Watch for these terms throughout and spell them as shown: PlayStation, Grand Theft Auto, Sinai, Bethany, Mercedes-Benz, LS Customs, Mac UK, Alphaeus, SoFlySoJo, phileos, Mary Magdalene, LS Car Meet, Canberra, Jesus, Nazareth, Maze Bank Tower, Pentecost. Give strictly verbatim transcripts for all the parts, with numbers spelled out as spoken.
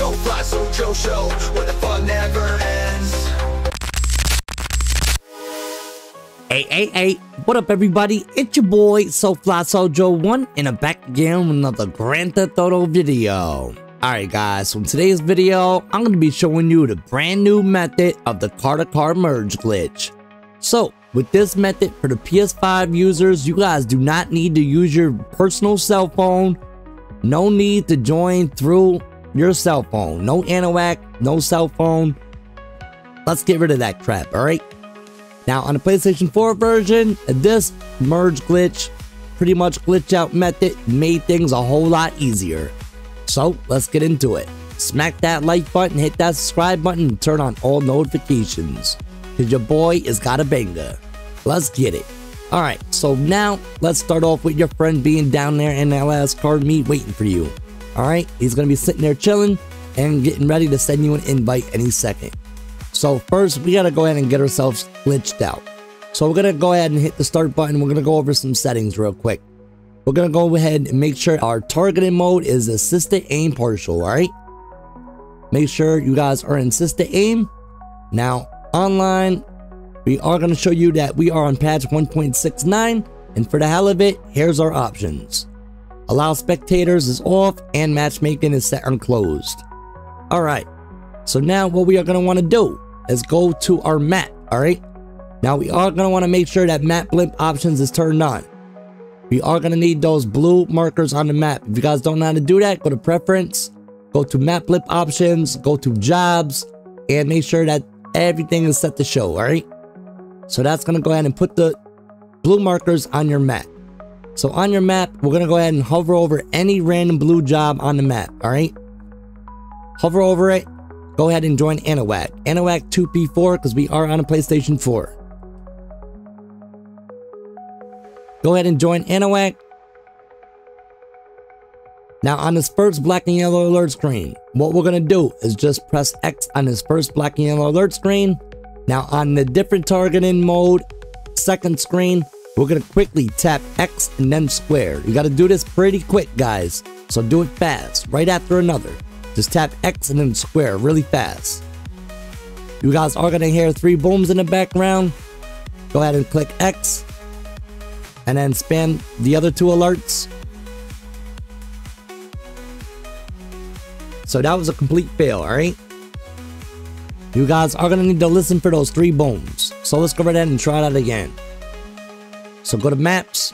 so fly, so chill show, where the fun never ends. Hey, hey, hey, what up everybody? It's your boy SoFlySoJo one and I'm back again with another Grand Theft Auto video. Alright guys, so in today's video, I'm going to be showing you the brand new method of the car-to-car merge glitch. So, with this method for the P S five users, you guys do not need to use your personal cell phone. No need to join through your cell phone. No anorak, no cell phone. Let's get rid of that crap, alright? Now, on the PlayStation four version, this merge glitch, pretty much glitch out method, made things a whole lot easier. So let's get into it. Smack that like button, hit that subscribe button, and turn on all notifications, cause your boy has got a banger. Let's get it. Alright, so now let's start off with your friend being down there in L S Car Meet waiting for you. Alright, he's gonna be sitting there chilling and getting ready to send you an invite any second. So first we gotta go ahead and get ourselves glitched out. So we're gonna go ahead and hit the start button. We're gonna go over some settings real quick. We're going to go ahead and make sure our targeting mode is assisted aim partial, alright? Make sure you guys are in assisted aim. Now, online, we are going to show you that we are on patch one point six nine, and for the hell of it, here's our options. Allow spectators is off, and matchmaking is set on closed. Alright, so now what we are going to want to do is go to our map, alright? Now, we are going to want to make sure that map blimp options is turned on. We are going to need those blue markers on the map. If you guys don't know how to do that, go to preference, go to map blip options, go to jobs, and make sure that everything is set to show, alright? So that's going to go ahead and put the blue markers on your map. So on your map, we're going to go ahead and hover over any random blue job on the map, alright? Hover over it, go ahead and join Anorak. Anorak two P four, because we are on a PlayStation four. Go ahead and join Anorak. Now on this first black and yellow alert screen, what we're going to do is just press X on this first black and yellow alert screen. Now on the different targeting mode, second screen, we're going to quickly tap X and then square. You got to do this pretty quick guys, so do it fast, right after another. Just tap X and then square really fast. You guys are going to hear three booms in the background. Go ahead and click X. And then spam the other two alerts. So that was a complete fail, alright? You guys are going to need to listen for those three booms. So let's go right ahead and try that again. So go to maps.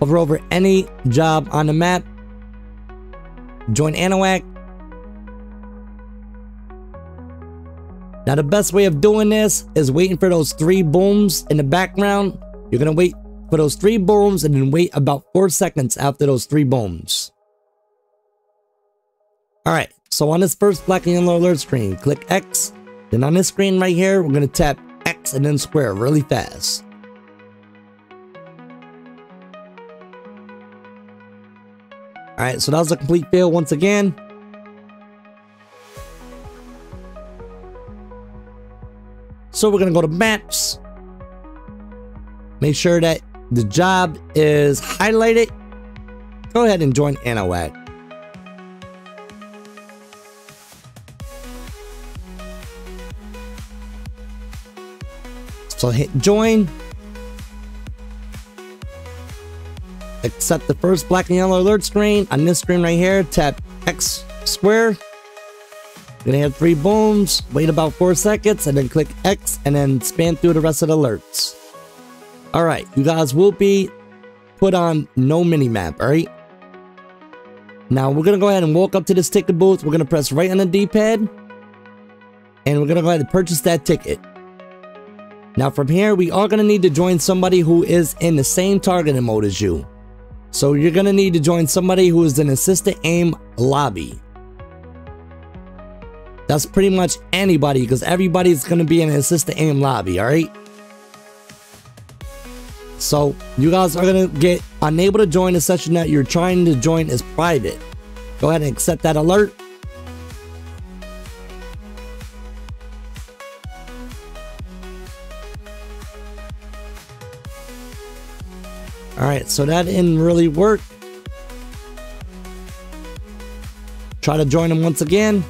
Hover over any job on the map. Join Anorak. Now the best way of doing this is waiting for those three booms in the background. You're going to wait for those three booms and then wait about four seconds after those three booms. Alright, so on this first black and yellow alert screen, click X. Then on this screen right here, we're going to tap X and then square really fast. Alright, so that was a complete fail once again. So we're going to go to maps. Make sure that the job is highlighted. Go ahead and join Anorak. So hit join. Accept the first black and yellow alert screen. On this screen right here, tap X square. You're gonna have three booms. Wait about four seconds and then click X and then span through the rest of the alerts. Alright, you guys will be put on no minimap, alright? Now we're going to go ahead and walk up to this ticket booth. We're going to press right on the D-pad. And we're going to go ahead and purchase that ticket. Now from here, we are going to need to join somebody who is in the same targeting mode as you. So you're going to need to join somebody who is in assisted aim lobby. That's pretty much anybody, because everybody's going to be in an assisted aim lobby, alright? So you guys are going to get unable to join a session that you're trying to join as private. Go ahead and accept that alert. Alright, so that didn't really work. Try to join them once again.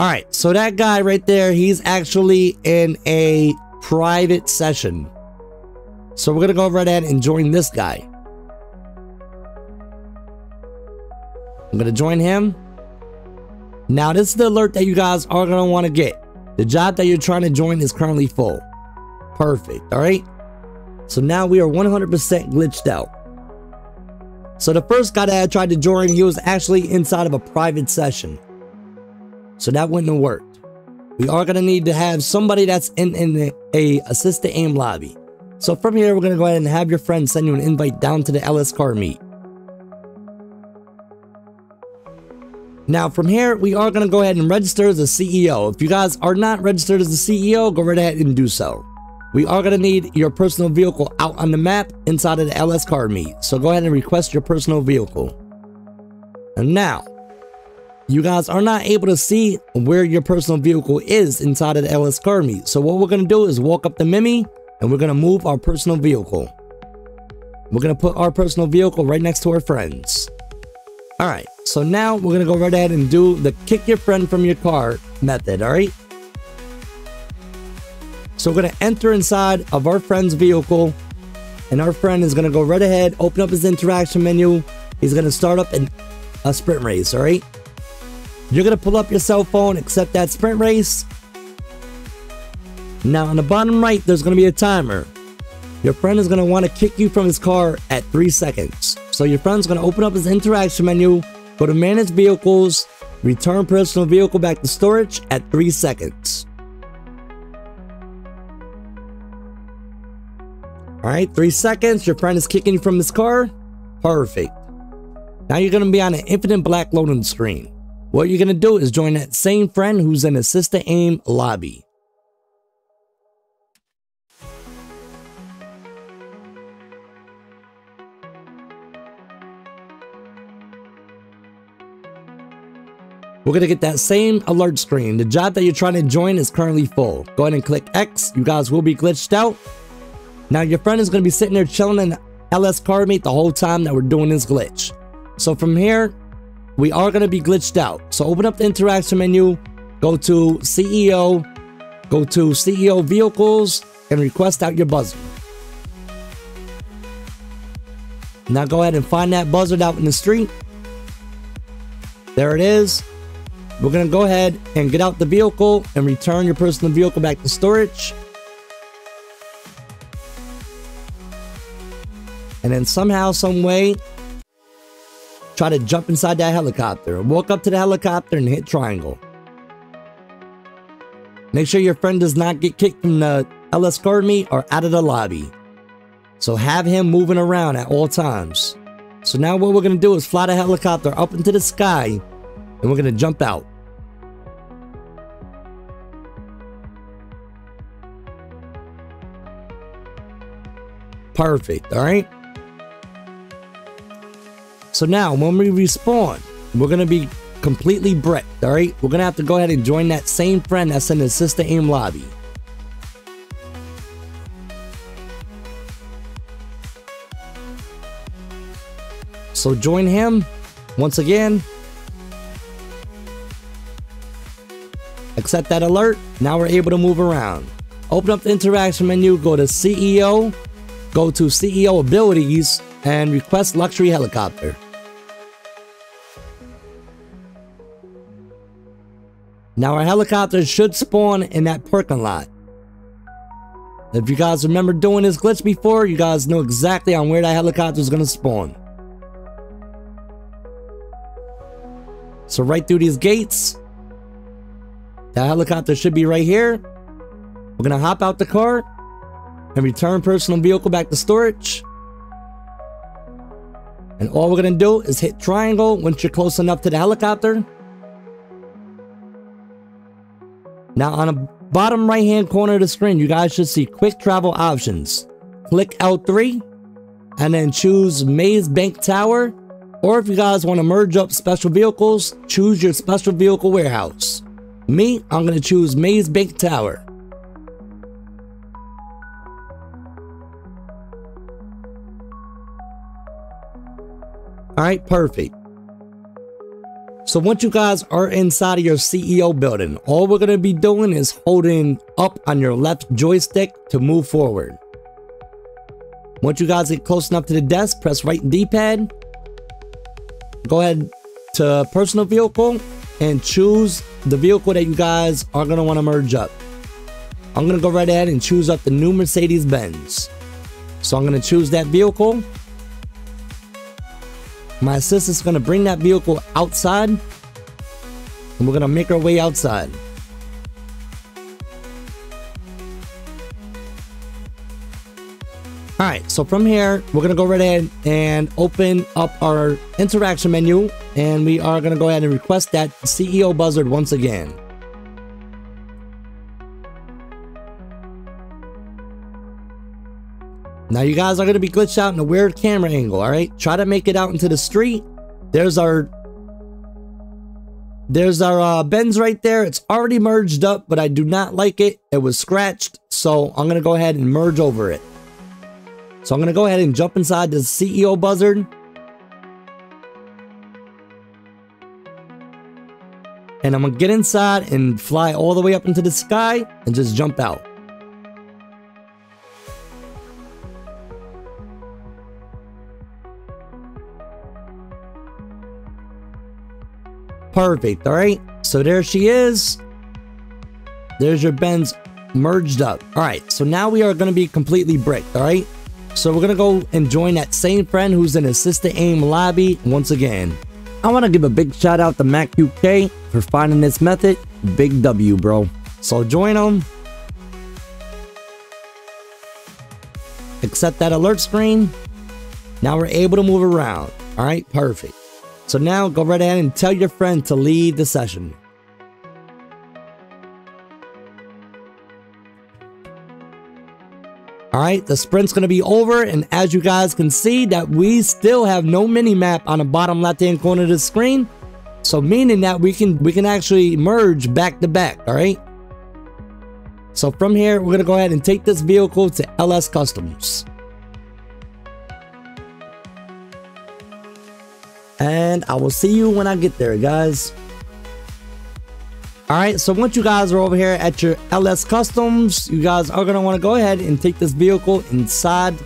Alright, so that guy right there, he's actually in a private session. So we're going to go right ahead and join this guy. I'm going to join him. Now this is the alert that you guys are going to want to get. The job that you're trying to join is currently full. Perfect. Alright. So now we are one hundred percent glitched out. So the first guy that I tried to join, he was actually inside of a private session. So that wouldn't have worked. We are going to need to have somebody that's in, in the, a assisted aim lobby. So from here, we're going to go ahead and have your friend send you an invite down to the L S Car Meet. Now from here, we are going to go ahead and register as a C E O. If you guys are not registered as a C E O, go right ahead and do so. We are going to need your personal vehicle out on the map inside of the L S Car Meet. So go ahead and request your personal vehicle. And now, you guys are not able to see where your personal vehicle is inside of the L S Car Meet. So what we're going to do is walk up to Mimi and we're going to move our personal vehicle. We're going to put our personal vehicle right next to our friends. All right. So now we're going to go right ahead and do the kick your friend from your car method. All right. So we're going to enter inside of our friend's vehicle and our friend is going to go right ahead, open up his interaction menu. He's going to start up an, a sprint race. All right. You're going to pull up your cell phone, accept that sprint race. Now on the bottom right, there's going to be a timer. Your friend is going to want to kick you from his car at three seconds. So your friend's going to open up his interaction menu, go to manage vehicles, return personal vehicle back to storage at three seconds. All right, three seconds. Your friend is kicking you from his car. Perfect. Now you're going to be on an infinite black loading screen. What you're going to do is join that same friend who's in assisted aim lobby. We're going to get that same alert screen. The job that you're trying to join is currently full. Go ahead and click X. You guys will be glitched out. Now your friend is going to be sitting there chilling in L S Car Meet the whole time that we're doing this glitch. So from here, we are going to be glitched out. So open up the interaction menu, go to C E O, go to C E O vehicles and request out your buzzer. Now go ahead and find that buzzer out in the street. There it is. We're going to go ahead and get out the vehicle and return your personal vehicle back to storage. And then somehow, some way, try to jump inside that helicopter. Walk up to the helicopter and hit triangle. Make sure your friend does not get kicked from the L S Car Meet or out of the lobby. So have him moving around at all times. So now what we're going to do is fly the helicopter up into the sky and we're going to jump out. Perfect. All right. So now when we respawn, we're going to be completely bricked. All right. We're going to have to go ahead and join that same friend that's in the assisted aim lobby. So join him once again. Accept that alert. Now we're able to move around. Open up the interaction menu, go to C E O, go to C E O abilities and request luxury helicopter. Now our helicopter should spawn in that parking lot. If you guys remember doing this glitch before, you guys know exactly on where that helicopter is going to spawn. So right through these gates, the helicopter should be right here. We're going to hop out the car and return personal vehicle back to storage. And all we're going to do is hit triangle once you're close enough to the helicopter. Now on the bottom right hand corner of the screen, you guys should see quick travel options. Click L three and then choose Maze Bank Tower. Or if you guys want to merge up special vehicles, choose your special vehicle warehouse. Me, I'm going to choose Maze Bank Tower. All right, perfect. So once you guys are inside of your C E O building, all we're going to be doing is holding up on your left joystick to move forward. Once you guys get close enough to the desk, press right D-pad. Go ahead to personal vehicle and choose the vehicle that you guys are going to want to merge up. I'm going to go right ahead and choose up the new Mercedes-Benz. So I'm going to choose that vehicle. My assistant's going to bring that vehicle outside, and we're going to make our way outside. All right, so from here, we're going to go right ahead and open up our interaction menu, and we are going to go ahead and request that C E O buzzard once again. Now you guys are going to be glitched out in a weird camera angle, all right? Try to make it out into the street. There's our There's our uh, Benz right there. It's already merged up, but I do not like it. It was scratched, so I'm going to go ahead and merge over it. So I'm going to go ahead and jump inside the C E O buzzard. And I'm going to get inside and fly all the way up into the sky and just jump out. Perfect. All right, so there she is. There's your Benz merged up. All right, so now we are going to be completely bricked. All right, so we're going to go and join that same friend who's in assistant aim lobby once again. I want to give a big shout out to Mac U K for finding this method. Big W, bro. So join them, accept that alert screen. Now we're able to move around. All right, perfect. So now go right ahead and tell your friend to leave the session. Alright, the sprint's going to be over, and as you guys can see that we still have no mini-map on the bottom left hand corner of the screen. So meaning that we can we can actually merge back to back, alright? So from here we're going to go ahead and take this vehicle to L S Customs. And I will see you when I get there, guys. All right, so once you guys are over here at your L S Customs, you guys are going to want to go ahead and take this vehicle inside.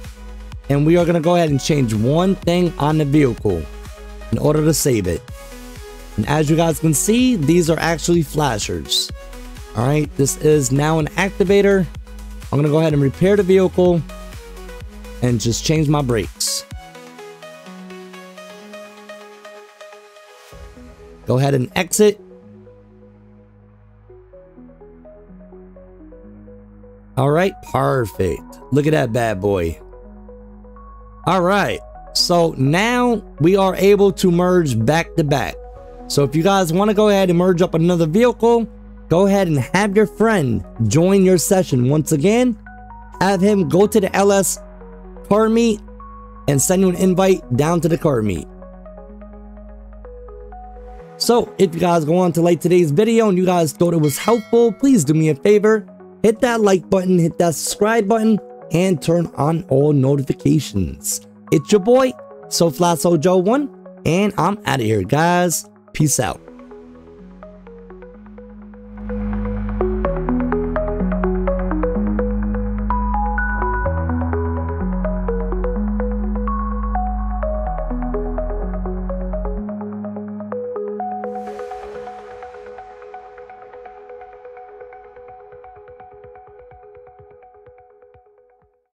And we are going to go ahead and change one thing on the vehicle in order to save it. And as you guys can see, these are actually flashers. All right, this is now an activator. I'm going to go ahead and repair the vehicle and just change my brakes. Go ahead and exit. All right, perfect. Look at that bad boy. All right, so now we are able to merge back to back. So if you guys want to go ahead and merge up another vehicle, go ahead and have your friend join your session once again. Have him go to the L S Car Meet and send you an invite down to the car meet. So if you guys go on to like today's video and you guys thought it was helpful, please do me a favor, hit that like button, hit that subscribe button, and turn on all notifications. It's your boy, SoFlySoJo one, and I'm out of here, guys. Peace out.